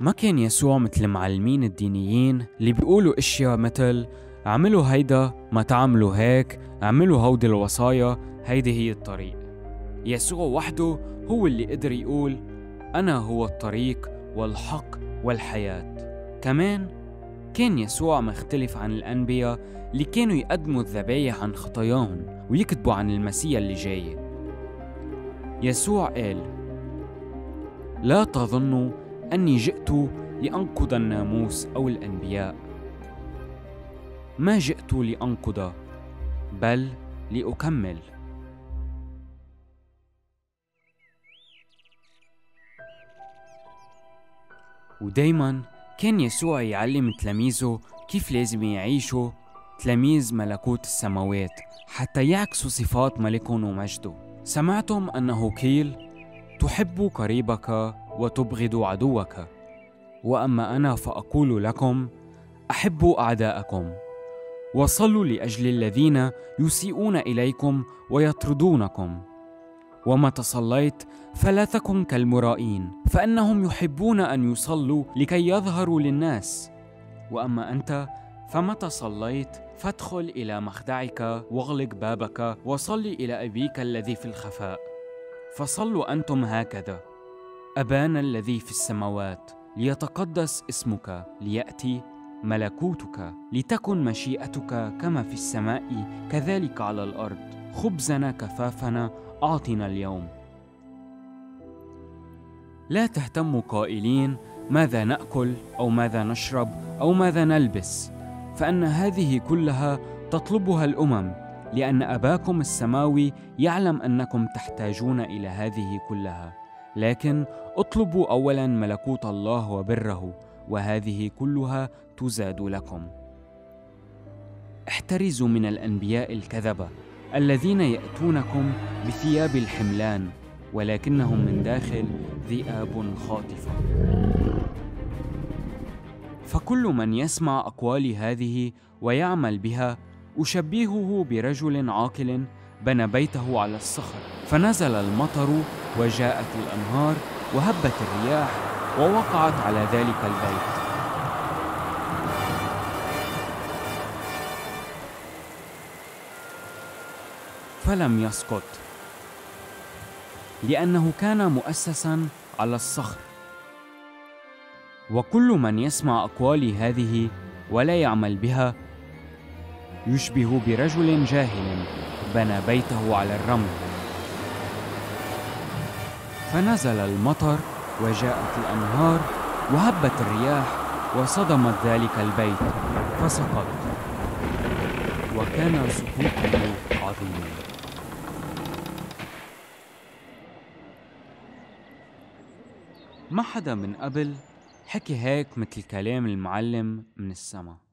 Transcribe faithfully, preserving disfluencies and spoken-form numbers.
ما كان يسوع مثل المعلمين الدينيين اللي بيقولوا اشياء مثل اعملوا هيدا، ما تعملوا هيك، اعملوا هودي الوصايا، هيدي هي الطريق. يسوع وحده هو اللي قدر يقول أنا هو الطريق والحق والحياة. كمان كان يسوع مختلف عن الأنبياء اللي كانوا يقدموا الذبايح عن خطاياهم ويكتبوا عن المسيح اللي جاي. يسوع قال لا تظنوا أني جئت لأنقض الناموس أو الأنبياء، ما جئت لأنقض بل لأكمل. ودايماً كان يسوع يعلم تلاميذه كيف لازم يعيشوا تلاميذ ملكوت السماوات حتى يعكسوا صفات ملكهم ومجده. سمعتم أنه قيل تحب قريبك وتبغض عدوك، وأما أنا فأقول لكم أحبوا أعداءكم وصلوا لأجل الذين يسيئون إليكم ويطردونكم، وما تصليت فلا تكن كالمرائين فإنهم يحبون أن يصلوا لكي يظهروا للناس، وأما أنت فما تصليت فادخل إلى مخدعك واغلق بابك وصل إلى أبيك الذي في الخفاء. فصلوا أنتم هكذا: أبانا الذي في السماوات، ليتقدس اسمك، ليأتي ملكوتك، لتكن مشيئتك كما في السماء كذلك على الأرض، خبزنا كفافنا أعطنا اليوم. لا تهتموا قائلين ماذا نأكل أو ماذا نشرب أو ماذا نلبس، فإن هذه كلها تطلبها الأمم، لأن أباكم السماوي يعلم أنكم تحتاجون إلى هذه كلها. لكن اطلبوا أولاً ملكوت الله وبره، وهذه كلها تزاد لكم. احترزوا من الأنبياء الكذبة الذين يأتونكم بثياب الحملان ولكنهم من داخل ذئاب خاطفة. فكل من يسمع أقوالي هذه ويعمل بها أشبيهه برجل عاقل بنى بيته على الصخر، فنزل المطر وجاءت الأنهار وهبت الرياح ووقعت على ذلك البيت، فلم يسقط لأنه كان مؤسساً على الصخر. وكل من يسمع أقوالي هذه ولا يعمل بها يشبه برجل جاهل بنى بيته على الرمل، فنزل المطر وجاءت الأنهار وهبت الرياح وصدمت ذلك البيت فسقط، وكان سقوطه عظيماً. ما حدا من قبل حكي هيك مثل كلام المعلم من السما.